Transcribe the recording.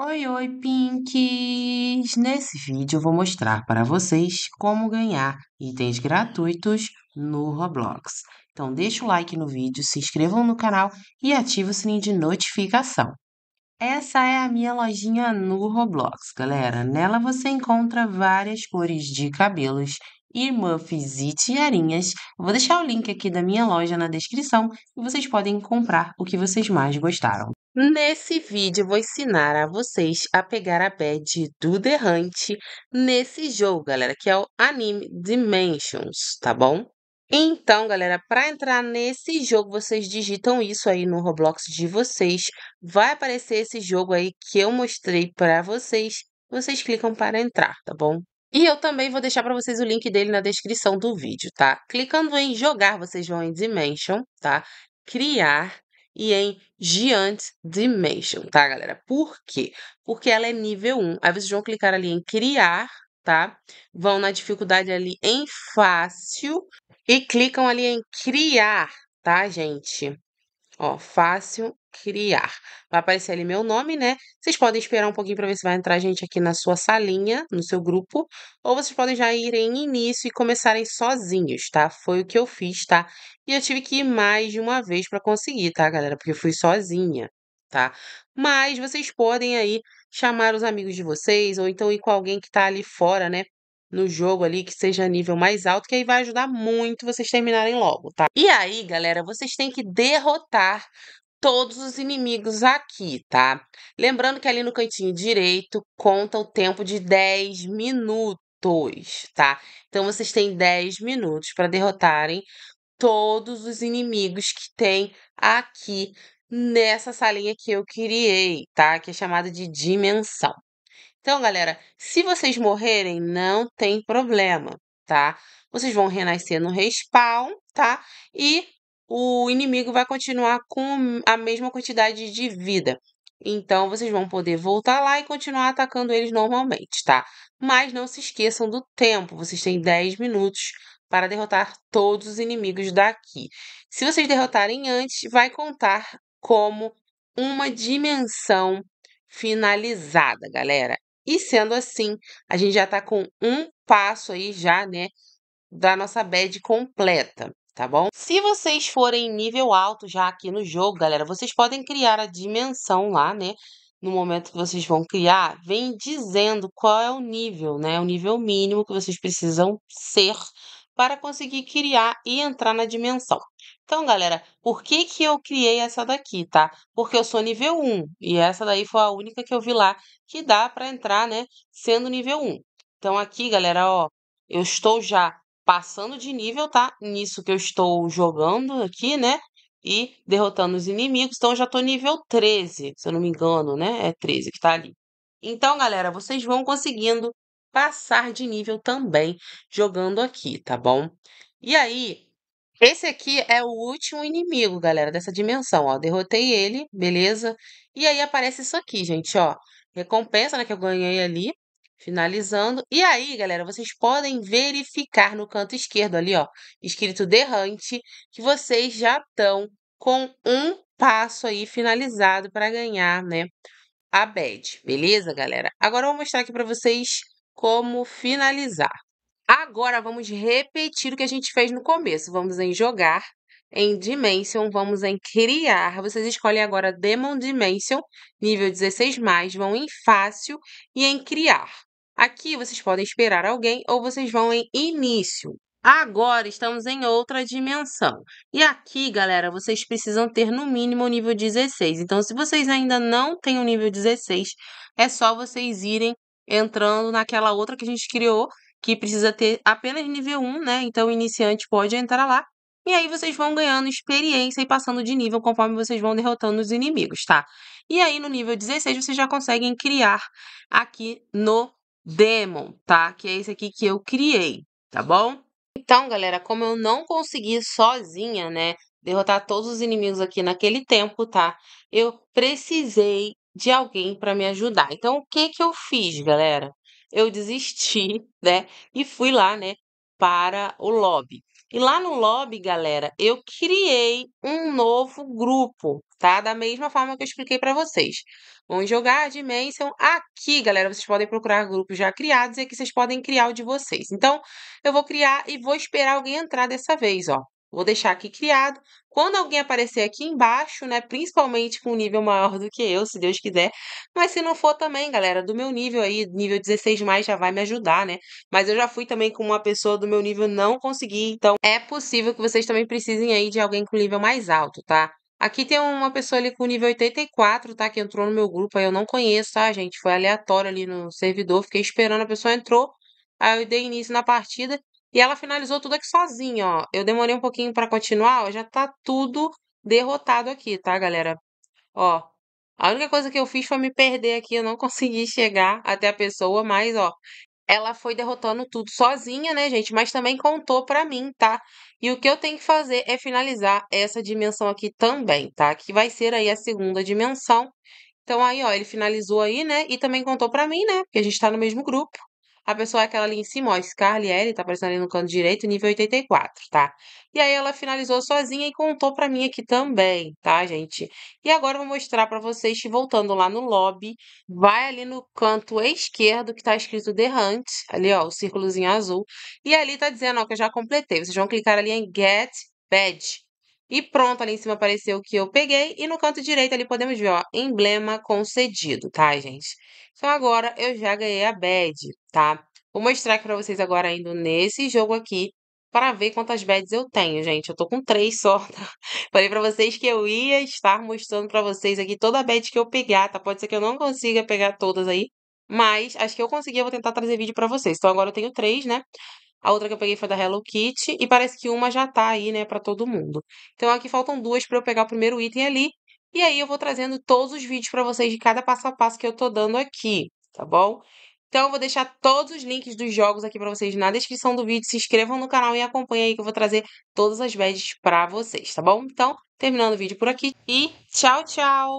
Oi, oi, Pinks! Nesse vídeo eu vou mostrar para vocês como ganhar itens gratuitos no Roblox. Então deixa o like no vídeo, se inscrevam no canal e ativa o sininho de notificação. Essa é a minha lojinha no Roblox, galera. Nela você encontra várias cores de cabelos e muffs e tiarinhas. Eu vou deixar o link aqui da minha loja na descrição e vocês podem comprar o que vocês mais gostaram. Nesse vídeo eu vou ensinar a vocês a pegar a badge do The Hunt nesse jogo, galera, que é o Anime Dimensions, tá bom? Então, galera, para entrar nesse jogo, vocês digitam isso aí no Roblox de vocês. Vai aparecer esse jogo aí que eu mostrei para vocês. Vocês clicam para entrar, tá bom? E eu também vou deixar para vocês o link dele na descrição do vídeo, tá? Clicando em jogar, vocês vão em Dimension, tá? Criar e em Giant Dimension, tá, galera? Por quê? Porque ela é nível 1. Aí vocês vão clicar ali em criar, tá? Vão na dificuldade ali em fácil e clicam ali em criar, tá, gente? Ó, fácil, criar. Vai aparecer ali meu nome, né? Vocês podem esperar um pouquinho para ver se vai entrar gente aqui na sua salinha, no seu grupo. Ou vocês podem já ir em início e começarem sozinhos, tá? Foi o que eu fiz, tá? E eu tive que ir mais de uma vez para conseguir, tá, galera? Porque eu fui sozinha, tá? Mas vocês podem aí chamar os amigos de vocês ou então ir com alguém que tá ali fora, né? No jogo ali, que seja nível mais alto, que aí vai ajudar muito vocês terminarem logo, tá? E aí, galera, vocês têm que derrotar todos os inimigos aqui, tá? Lembrando que ali no cantinho direito conta o tempo de 10 minutos, tá? Então, vocês têm 10 minutos para derrotarem todos os inimigos que tem aqui nessa salinha que eu criei, tá? Que é chamada de dimensão. Então, galera, se vocês morrerem, não tem problema, tá? Vocês vão renascer no respawn, tá? E o inimigo vai continuar com a mesma quantidade de vida. Então, vocês vão poder voltar lá e continuar atacando eles normalmente, tá? Mas não se esqueçam do tempo. Vocês têm 10 minutos para derrotar todos os inimigos daqui. Se vocês derrotarem antes, vai contar como uma dimensão finalizada, galera. E sendo assim, a gente já tá com um passo aí já, né, da nossa badge completa, tá bom? Se vocês forem nível alto já aqui no jogo, galera, vocês podem criar a dimensão lá, né? No momento que vocês vão criar, vem dizendo qual é o nível, né? O nível mínimo que vocês precisam ser para conseguir criar e entrar na dimensão. Então, galera, por que que eu criei essa daqui, tá? Porque eu sou nível 1 e essa daí foi a única que eu vi lá que dá para entrar, né, sendo nível 1. Então, aqui, galera, ó, eu estou já passando de nível, tá? Nisso que eu estou jogando aqui, né, e derrotando os inimigos. Então, eu já tô nível 13, se eu não me engano, né? É 13 que tá ali. Então, galera, vocês vão conseguindo passar de nível também jogando aqui, tá bom? E aí, esse aqui é o último inimigo, galera, dessa dimensão, ó. Derrotei ele, beleza? E aí aparece isso aqui, gente, ó. Recompensa, né, que eu ganhei ali, finalizando. E aí, galera, vocês podem verificar no canto esquerdo ali, ó, escrito The Hunt, que vocês já estão com um passo aí finalizado para ganhar, né, a badge, beleza, galera? Agora eu vou mostrar aqui para vocês como finalizar. Agora, vamos repetir o que a gente fez no começo. Vamos em jogar, em Dimension, vamos em criar. Vocês escolhem agora Demon Dimension, nível 16+, vão em fácil e em criar. Aqui, vocês podem esperar alguém ou vocês vão em início. Agora, estamos em outra dimensão. E aqui, galera, vocês precisam ter no mínimo o nível 16. Então, se vocês ainda não têm o nível 16, é só vocês irem entrando naquela outra que a gente criou, que precisa ter apenas nível 1, né? Então, o iniciante pode entrar lá. E aí, vocês vão ganhando experiência e passando de nível conforme vocês vão derrotando os inimigos, tá? E aí, no nível 16, vocês já conseguem criar aqui no Demon, tá? Que é esse aqui que eu criei, tá bom? Então, galera, como eu não consegui sozinha, né, derrotar todos os inimigos aqui naquele tempo, tá? Eu precisei de alguém para me ajudar. Então, o que que eu fiz, galera? Eu desisti, né, e fui lá, né, para o lobby. E lá no lobby, galera, eu criei um novo grupo, tá? Da mesma forma que eu expliquei para vocês. Vamos jogar a Dimension aqui, galera. Vocês podem procurar grupos já criados e aqui vocês podem criar o de vocês. Então, eu vou criar e vou esperar alguém entrar dessa vez, ó. Vou deixar aqui criado. Quando alguém aparecer aqui embaixo, né, principalmente com um nível maior do que eu, se Deus quiser, mas se não for também, galera, do meu nível aí, nível 16+, já vai me ajudar, né? Mas eu já fui também com uma pessoa do meu nível, não consegui, então é possível que vocês também precisem aí de alguém com nível mais alto, tá? Aqui tem uma pessoa ali com nível 84, tá? Que entrou no meu grupo, aí eu não conheço, tá, gente? Foi aleatório ali no servidor, fiquei esperando, a pessoa entrou, aí eu dei início na partida. E ela finalizou tudo aqui sozinha, ó. Eu demorei um pouquinho pra continuar, ó. Já tá tudo derrotado aqui, tá, galera? Ó, a única coisa que eu fiz foi me perder aqui. Eu não consegui chegar até a pessoa, mas, ó, ela foi derrotando tudo sozinha, né, gente? Mas também contou pra mim, tá? E o que eu tenho que fazer é finalizar essa dimensão aqui também, tá? Que vai ser aí a segunda dimensão. Então, aí, ó, ele finalizou aí, né? E também contou pra mim, né? Porque a gente tá no mesmo grupo. A pessoa é aquela ali em cima, ó, Scarlett, tá aparecendo ali no canto direito, nível 84, tá? E aí ela finalizou sozinha e contou pra mim aqui também, tá, gente? E agora eu vou mostrar pra vocês, voltando lá no lobby, vai ali no canto esquerdo que tá escrito The Hunt, ali, ó, o círculozinho azul. E ali tá dizendo, ó, que eu já completei. Vocês vão clicar ali em Get Badge. E pronto, ali em cima apareceu o que eu peguei. E no canto direito ali podemos ver, ó, emblema concedido, tá, gente? Então agora eu já ganhei a badge, tá? Vou mostrar aqui pra vocês agora indo nesse jogo aqui para ver quantas badges eu tenho, gente. Eu tô com 3 só, tá? Falei pra vocês que eu ia estar mostrando pra vocês aqui toda a badge que eu pegar, tá? Pode ser que eu não consiga pegar todas aí, mas acho que eu consegui, eu vou tentar trazer vídeo pra vocês. Então agora eu tenho 3, né? A outra que eu peguei foi da Hello Kitty e parece que uma já tá aí, né, pra todo mundo. Então aqui faltam 2 pra eu pegar o primeiro item ali. E aí eu vou trazendo todos os vídeos pra vocês de cada passo a passo que eu tô dando aqui, tá bom? Então eu vou deixar todos os links dos jogos aqui pra vocês na descrição do vídeo. Se inscrevam no canal e acompanhem aí que eu vou trazer todas as badges pra vocês, tá bom? Então, terminando o vídeo por aqui e tchau, tchau!